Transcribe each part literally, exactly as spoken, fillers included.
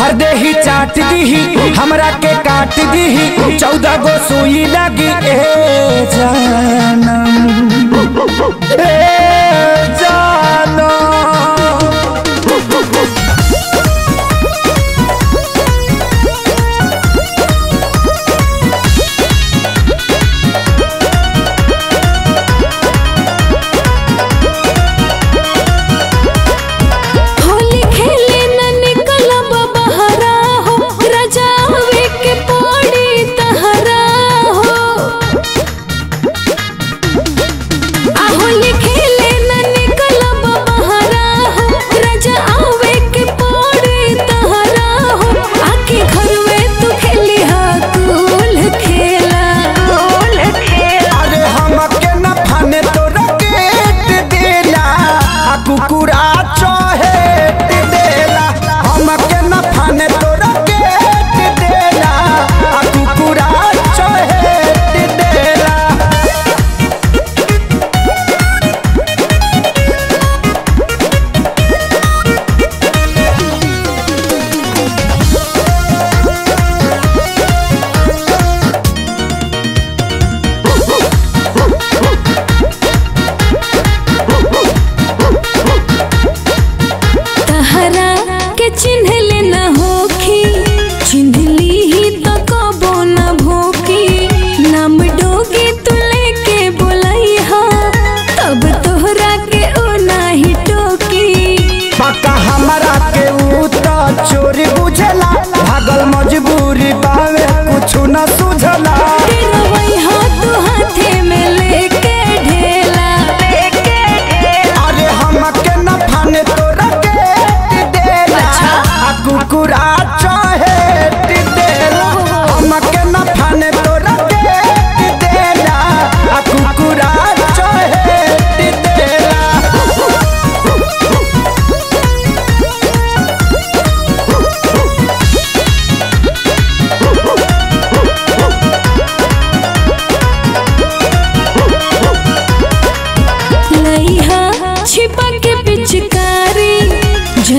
भर दे ही चाट दी हमरा के काट दी चौदह गो सुई लगी ए जानम ए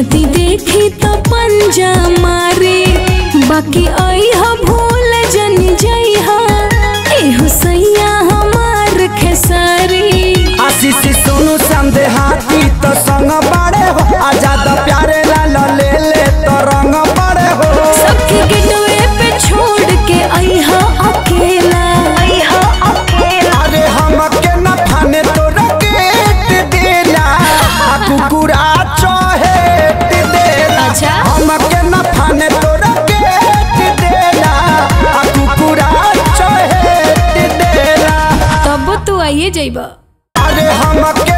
देखी तो पंजा मारे बाकी आई हा भूल जन जाई हा एहो सैया हमार खेसारी आशीष सोनू समझे हाथी तो संग बड़े हो आजाद प्यारे लाल ले ले तो रंग बड़े हो सबके गेटवे पे छोड़ के आई हा अकेला आई हा अकेला अरे हम के ना थाने तो रकेट देला कुकुरा तब तो आइए जाइबा।